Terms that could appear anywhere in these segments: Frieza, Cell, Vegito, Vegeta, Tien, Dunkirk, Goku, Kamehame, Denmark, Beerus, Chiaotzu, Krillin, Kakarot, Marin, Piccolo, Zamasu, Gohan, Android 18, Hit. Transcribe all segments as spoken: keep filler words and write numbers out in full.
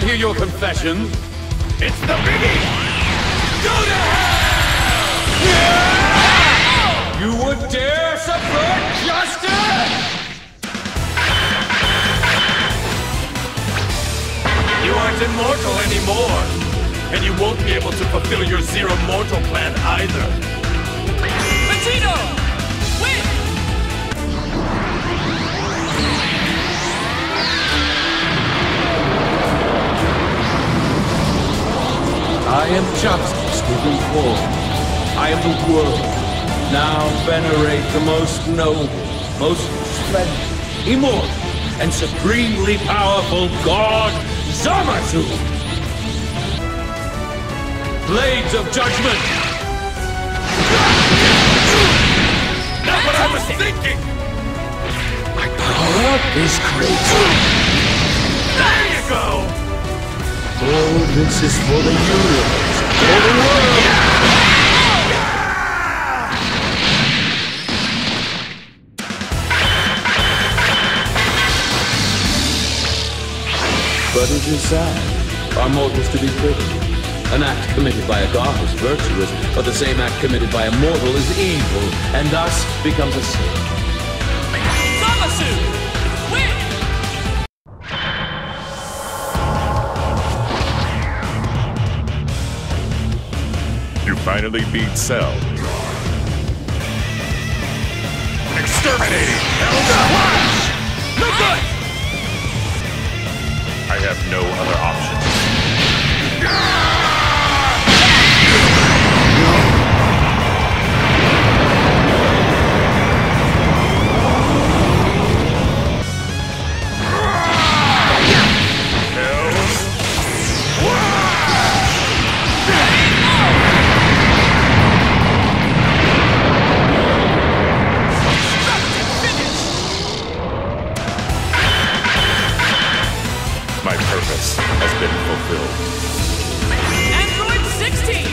not hear your confession. It's the biggie! Go to hell! Yeah! You would dare subvert justice? You aren't immortal anymore, and you won't be able to fulfill your Zero Mortal plan either. Vegito! Win! I am justice given form. I am the world. Now venerate the most noble, most splendid, immortal, and supremely powerful god, Zamasu! Blades of judgment! Not what I was thinking! My power is great. There you go! Oh, this is for the universe, for the world! But it is sad. Are mortals to be pitied? An act committed by a god is virtuous, but the same act committed by a mortal is evil, and thus becomes a sin. Zamasu! Finally beat Cell. Exterminating! Elder Watch! No good! I have no other options. Has been fulfilled. Android sixteen!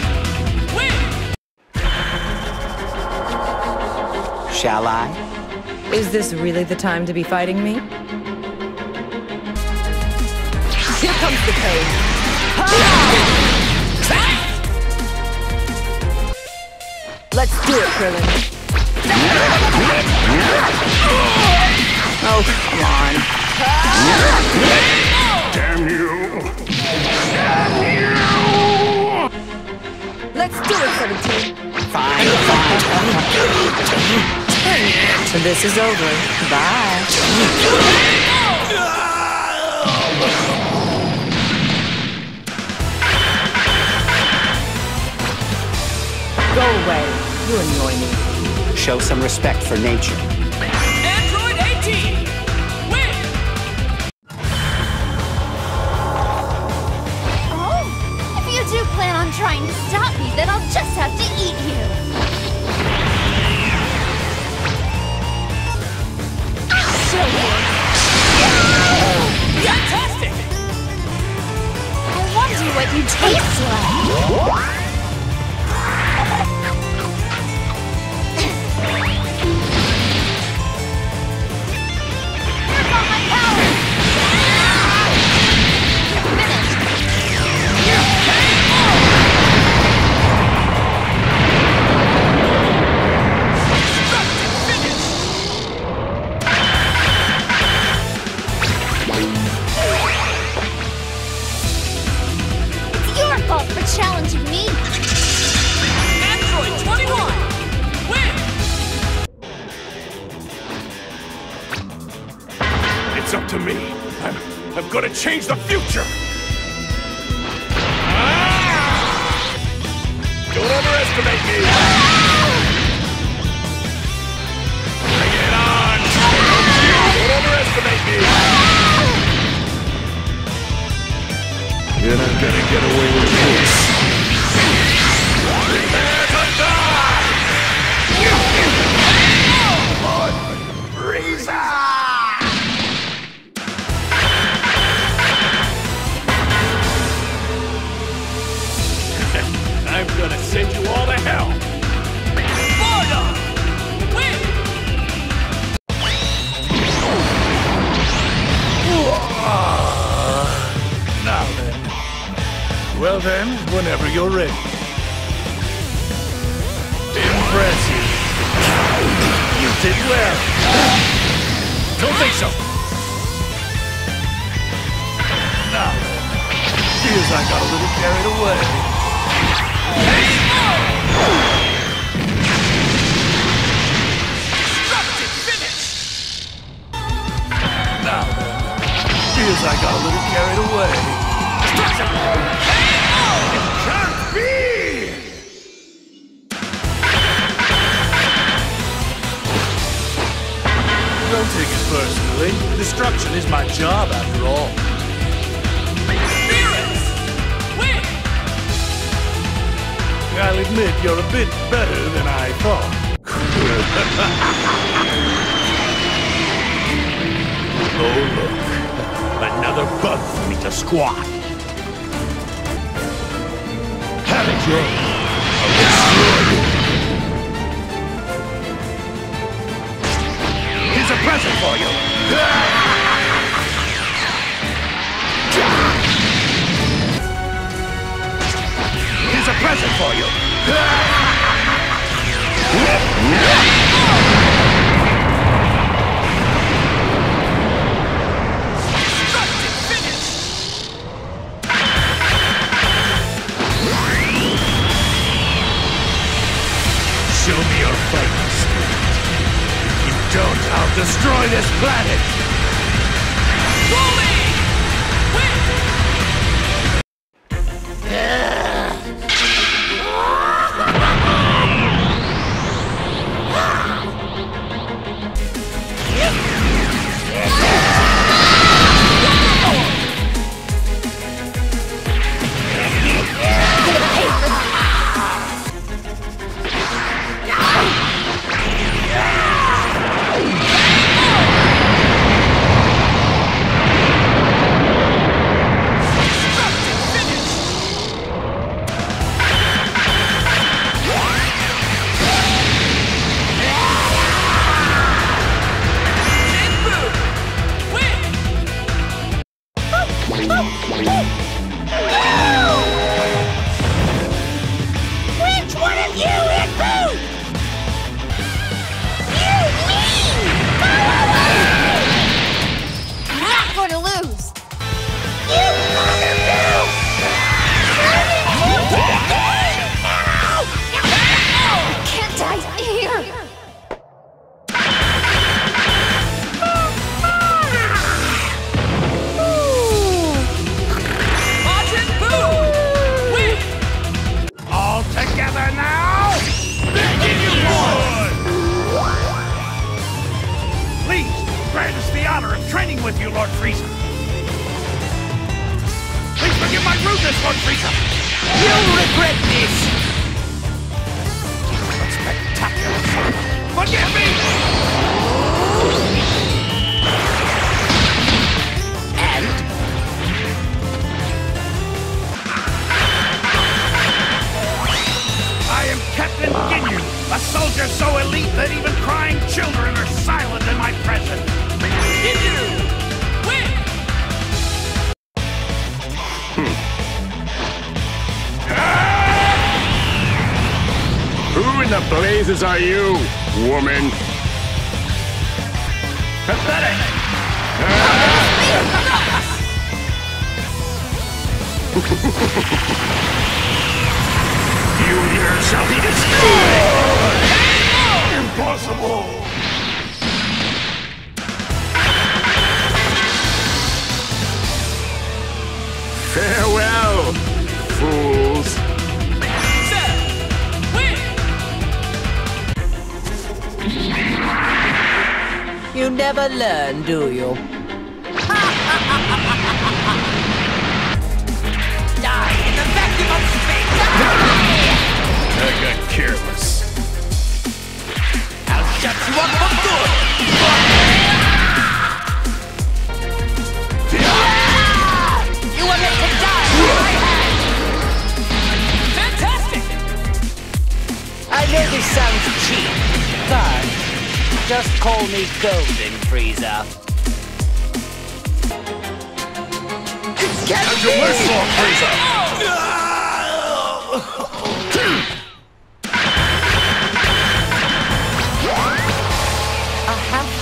Win! Shall I? Is this really the time to be fighting me? Here comes the pain! Let's do it, Krillin. Oh, come on. Ah! Damn you! Damn you! Let's do it, seventeen. Fine, fine. So this is over. Bye. Go away. You annoy me. Show some respect for nature. Android eighteen. Trying to stop me, then I'll just have to eat you. So yeah! Fantastic! I wonder what you taste like. Here comes my power! Challenging me. Android twenty-one, win! It's up to me. I'm, I'm gonna change the future! Ah! Don't underestimate me! Ah! Bring it on! Ah! Don't underestimate me! Ah! You're not gonna get away with this. Prepare to die! On Frieza! I'm gonna send you all to hell! Fire! Win! Now then, whenever you're ready. Impressive. You did well. Don't think so. Now, seems I got a little carried away. Destructive finish. Now, seems I got a little carried away. Destruction. It can't be. Don't take it personally. Destruction is my job after all. I'll admit you're a bit better than I thought. Oh look, another bug for me to squat. Have it your way. I'll destroy you. Here's a present for you. Here's a present for you. Destructive finish. Show me your fighting spirit. If you don't, I'll destroy this planet. Bully! Are you, woman? Pathetic! You here shall be destroyed! Impossible! Farewell, fools! You never learn, do you? Die in the vacuum of space! Die! I got careless. I'll shut you up for good! You were meant to die in my hand! Fantastic! I know this sounds cheap, but... just call me Golden, Frieza. It can't be! Frieza!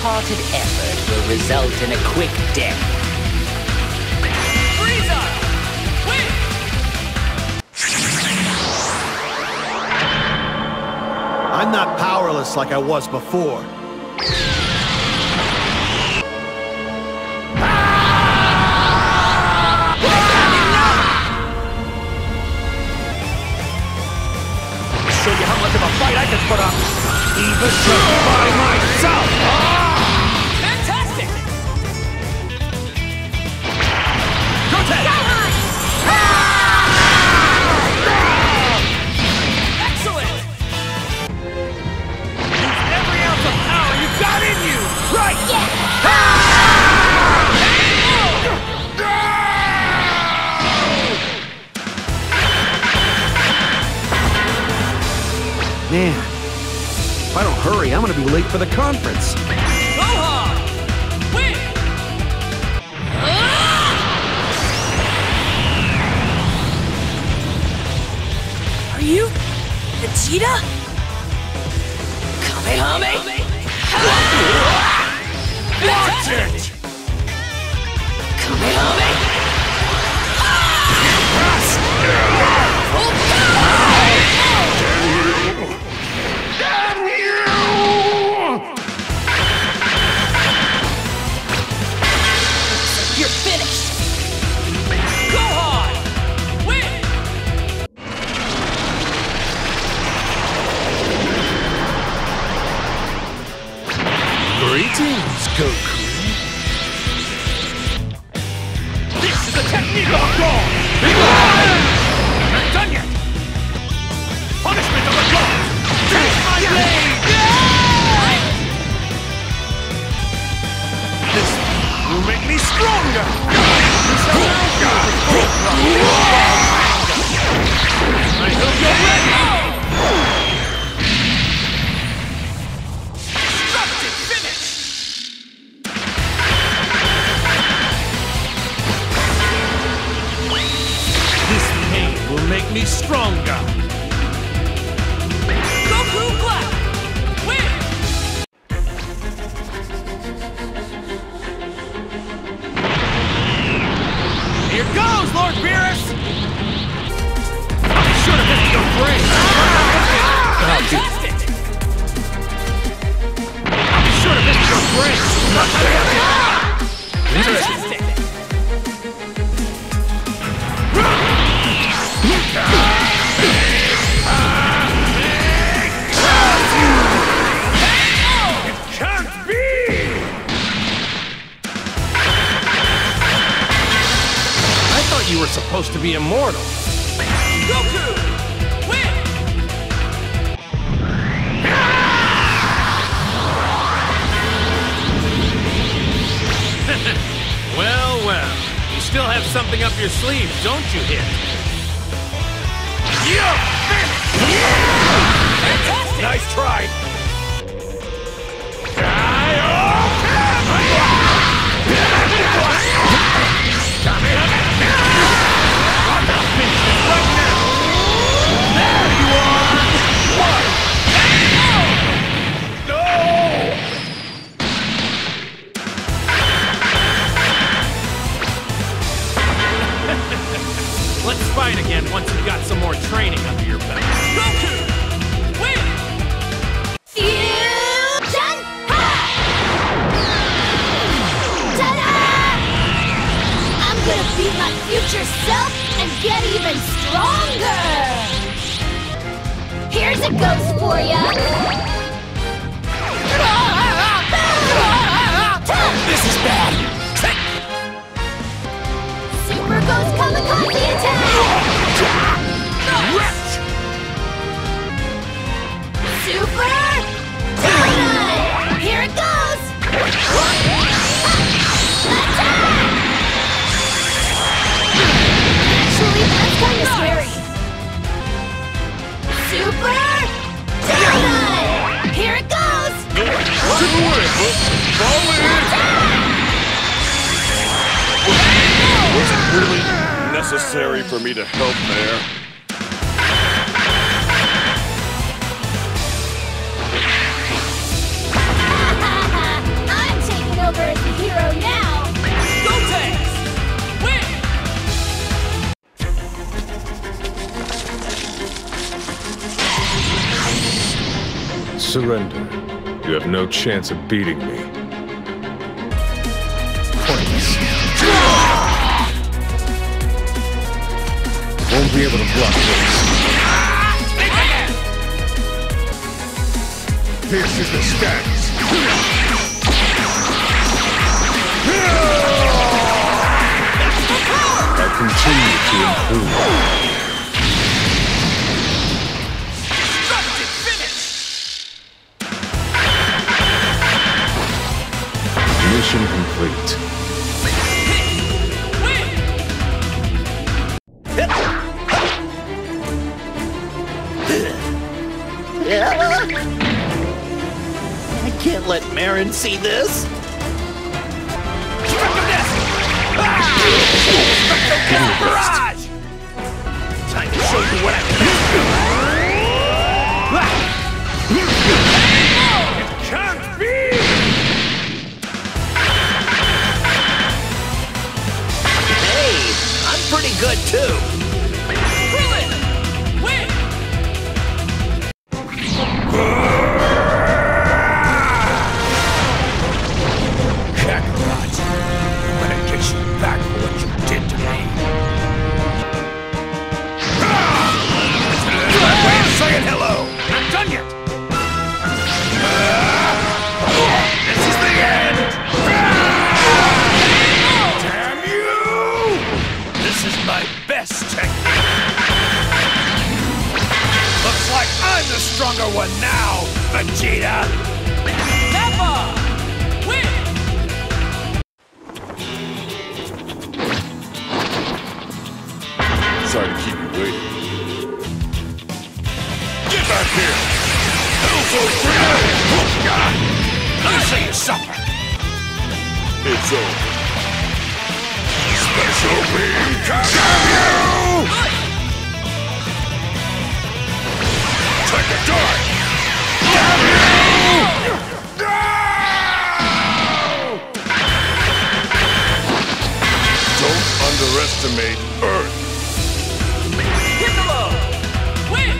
half-hearted effort will result in a quick death. Frieza! Win! I'm not powerless like I was before. But I'm even sure by myself! Ah! Fantastic! Ah! Ah! Excellent! Use every ounce of power you've got in you! Right! Yeah. Ah! Ah! Man, if I don't hurry, I'm gonna be late for the conference. Gohan! Win! Ah! Are you Vegeta? Kamehame? Watch it! Kamehame? Greetings, Goku. This is a technique of God! Be gone! I'm not done yet! Punishment of the God! Take my blade! This will make me stronger! I hope you're ready! Make me stronger. Goku Black, win! Here goes, Lord Beerus! I should have missed your brain. Fantastic! I should have missed your brain. Fantastic! You were supposed to be immortal. Goku, win! Well, well. You still have something up your sleeve, don't you, Hit? You're finished! Fantastic! Nice try! Fight again once you've got some more training under your belt. Goku! Win! Fusion! Ha! Ta-da! I'm gonna be my future self and get even stronger! Here's a ghost for ya! This is bad! Goes kamikaze attack! Nice. Super Titan! Here it goes! Attack! Actually, that's kind of scary. Super Titan! Here it goes! Super Attack! Was it really necessary for me to help there? I surrender, you have no chance of beating me. Pointless. Won't be able to block this. This is the stance. I continue to improve. Destructive finish! Mission complete. Win! I can't let Marin see this! Barrage! Time to show you what I can do! It can't be! Hey, I'm pretty good too! Krillin! Win! Kakarot! I'm gonna get you back for what you did to me! Saying hello! Not done yet! This is the end! Damn you! This is my best technique! Looks like I'm the stronger one now, Vegeta! Never! Win! Sorry to keep you waiting. Back here! So oh, God! I say you suffer! It's over. Special beam comes you! Take a dart! Damn you! No! Don't underestimate Earth! Piccolo! Win!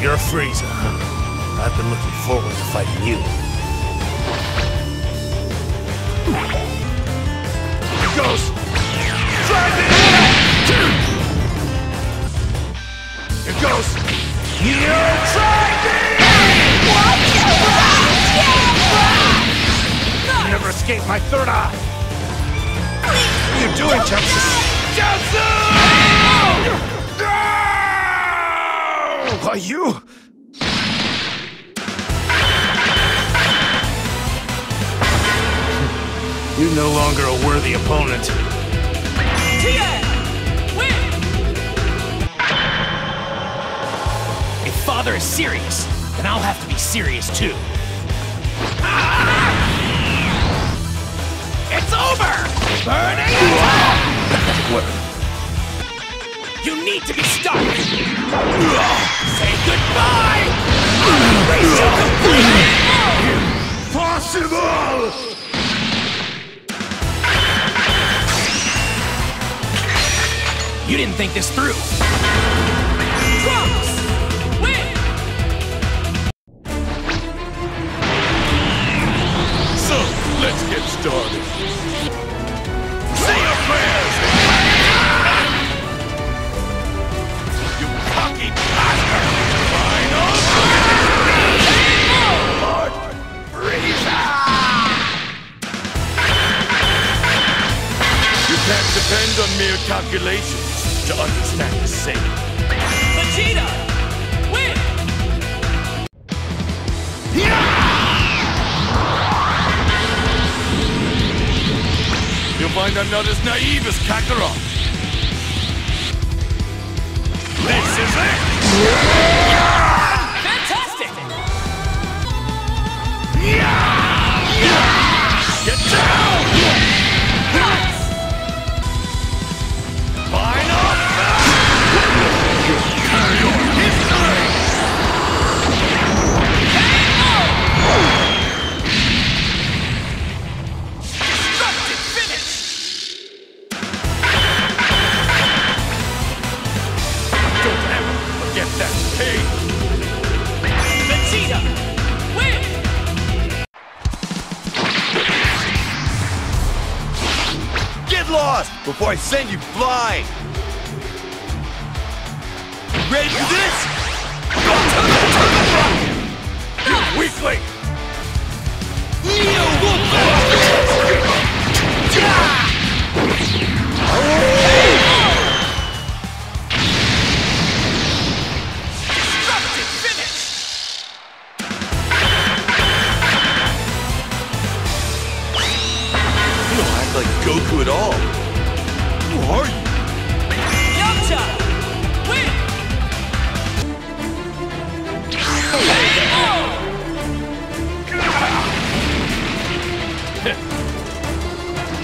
You're Frieza, huh? I've been looking forward to fighting you. Here goes! Drive it in! Here goes! You tried it! What? You never escaped my third eye! What are you doing, Chiaotzu? Chiaotzu! Are you? You're no longer a worthy opponent. Tien! Win! If father is serious, then I'll have to be serious too. It's over! Burning attack! You need to be stopped! Say goodbye! Race you completely! Impossible! You didn't think this through. Trunks! Win! So, let's get started. Say your prayers! Can't depend on mere calculations to understand the same. Vegeta! Win! You'll find I'm not as naive as Kakarot. This is it! Fantastic! Get down! Don't ever lost before I send you flying. Ready for this? Go to the turtle rocket! You weakling! You will Destructive finish! You don't act like Goku at all. Who are you?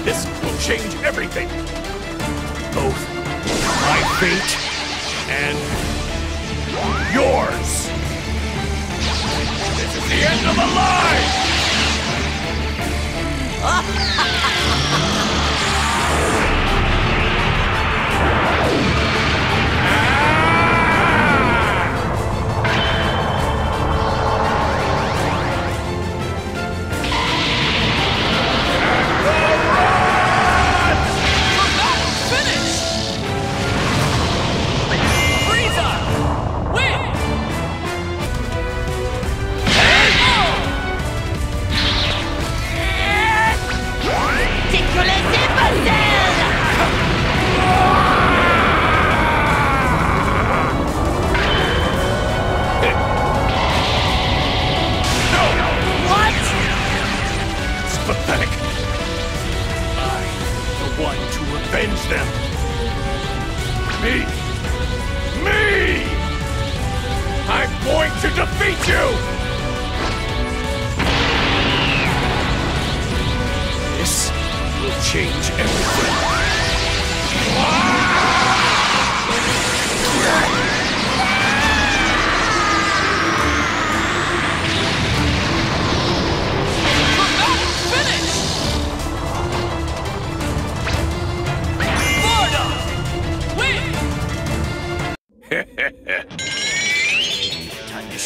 This will change everything. Both my fate and yours. This is the end of the line.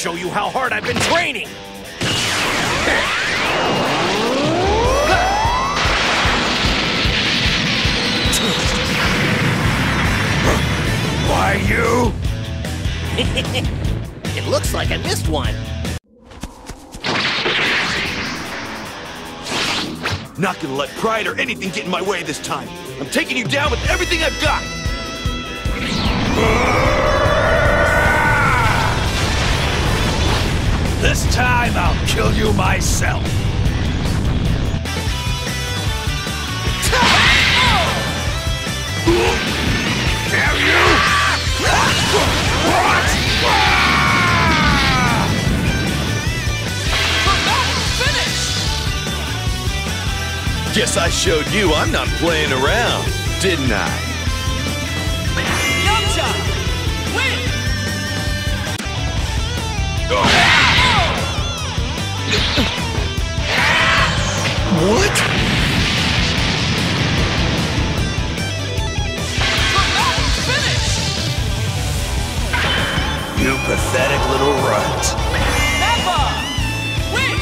Show you how hard I've been training! Why you? It looks like I missed one. Not gonna let pride or anything get in my way this time. I'm taking you down with everything I've got! This time, I'll kill you myself! Dare you? What? We're not finished! Guess I showed you I'm not playing around, didn't I? What? We're not finished! You pathetic little runt. Never! Win!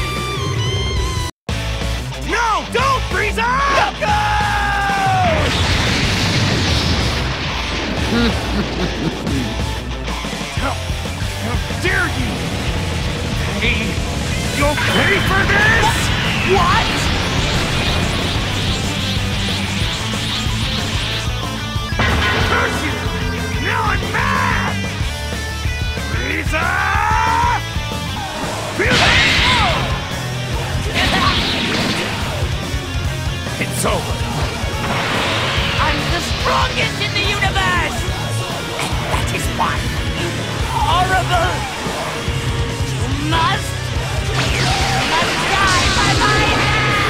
No! Don't, Frieza! Go! How, how dare you! Hey, you'll pay for this? What? It's over. I'm the strongest in the universe! And that is why you horrible! You must! You must die by my hand!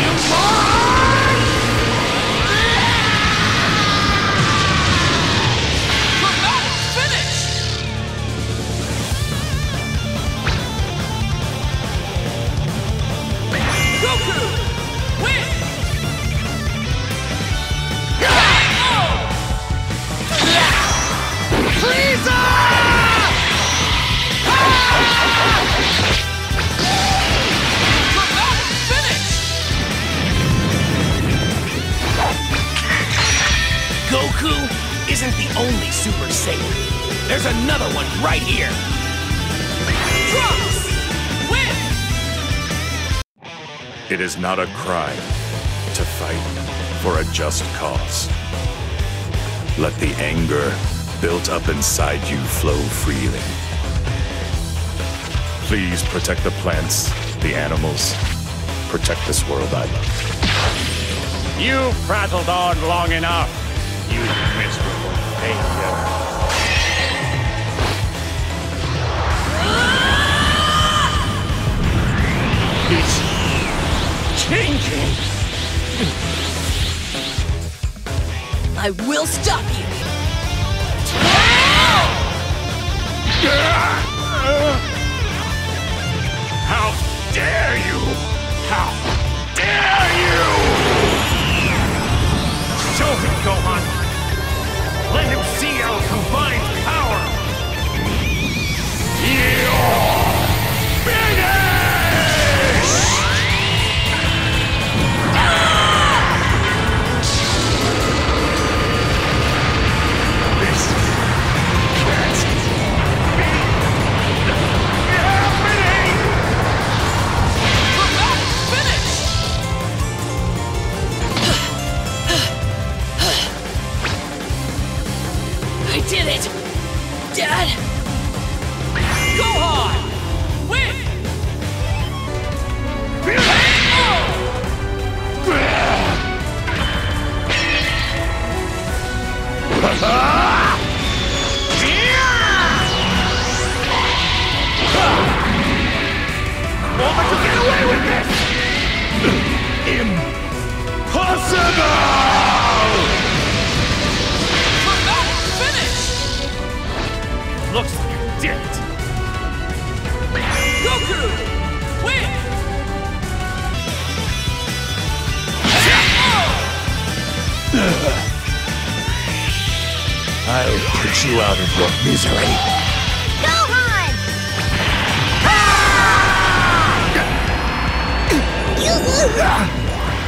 You must! Goku! Win! There's another one right here! Trunks! Win! It is not a crime to fight for a just cause. Let the anger built up inside you flow freely. Please protect the plants, the animals, protect this world I love. You've prattled on long enough, you miserable failure. It's changing. I will stop you. How dare you! How dare you! Show him, Gohan! Let him see our combined power! You're finished! Did it! Dad! Gohan! Win! Won't let you get away with this! Impossible! Looks like you did it! Goku! Win! I'll put you out of your misery! Gohan!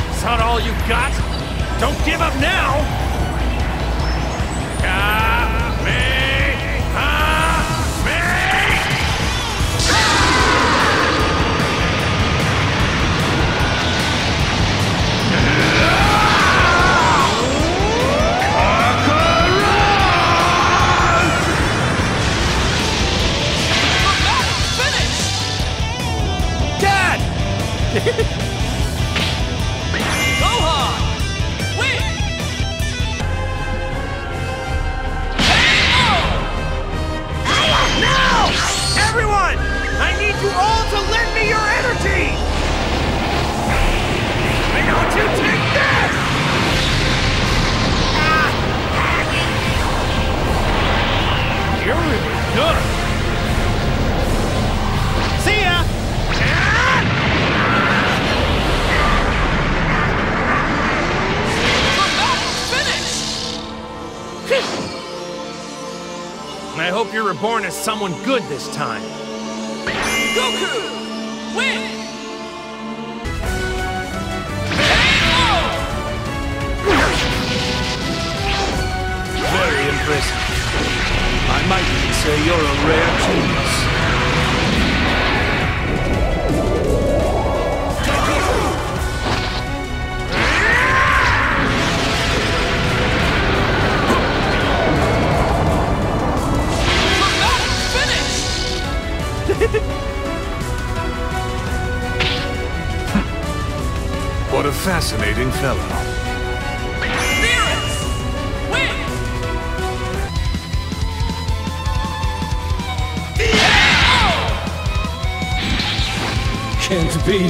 Is that all you got? Don't give up now! Got me! Gohan! Win! Hey-oh! Now! Everyone! I need you all to lend me your energy! I want you to take this! Ah. You're really good! See ya! I hope you're reborn as someone good this time. Goku! Win! Very impressive. I might even say you're a rare genius. What a fascinating fellow. Beerus! Win! Yeah! Can't be. A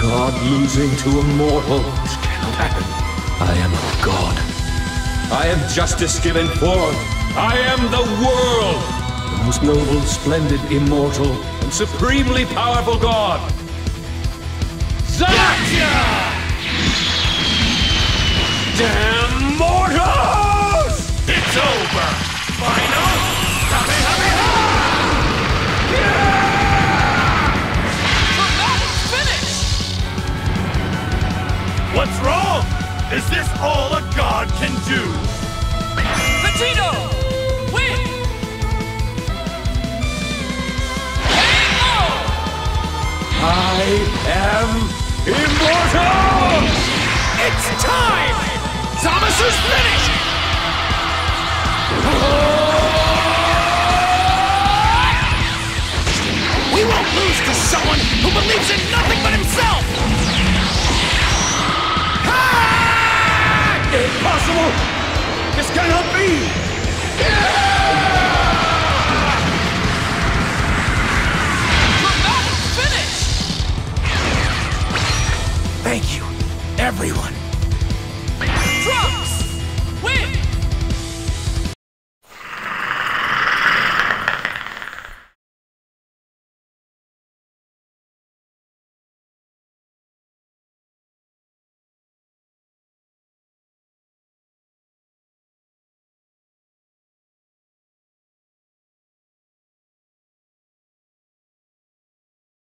god losing to a mortal. This cannot happen. I am a god. I am justice given form. I am the world. The most noble, splendid, immortal, and supremely powerful god. Zamasu! Damn mortals! It's over! Final! Happy, happy, happy! Yeah! The battle's finished! What's wrong? Is this all a god can do? Vegito! Win! am immortal! It's time! Zamasu's finished! We won't lose to someone who believes in nothing but himself! Ah! Impossible! This cannot be! Yeah! Thank you, everyone.